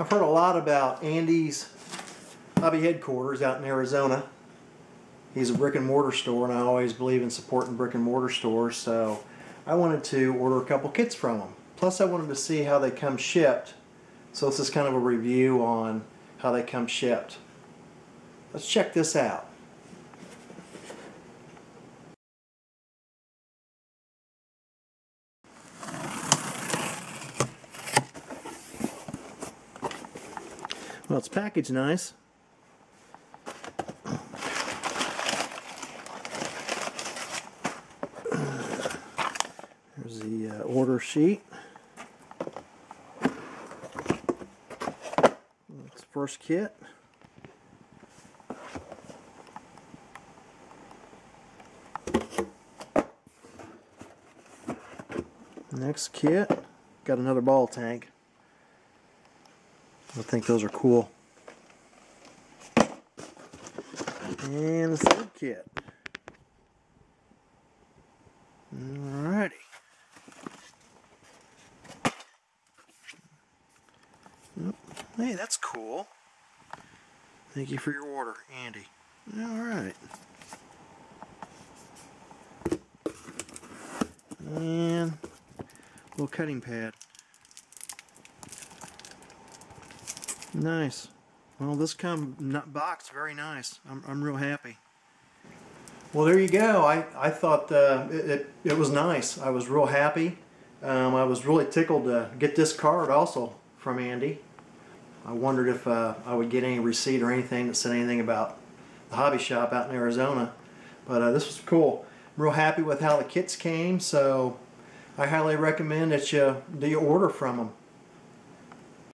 I've heard a lot about Andy's Hobby Headquarters out in Arizona. He's a brick and mortar store, and I always believe in supporting brick and mortar stores, so I wanted to order a couple kits from them. Plus I wanted to see how they come shipped, so this is kind of a review on how they come shipped. Let's check this out. Well, it's packaged nice. There's the order sheet. That's the first kit. Next kit, got another ball tank. I think those are cool. And the third kit. Alrighty. Hey, that's cool. Thank you for your order, Andy. Alright. And a little cutting pad. Nice. Well, this box very nice. I'm real happy. Well, there you go. I thought it was nice. I was real happy. I was really tickled to get this card also from Andy. I wondered if I would get any receipt or anything that said anything about the hobby shop out in Arizona. But this was cool. I'm real happy with how the kits came, so I highly recommend that you order from them.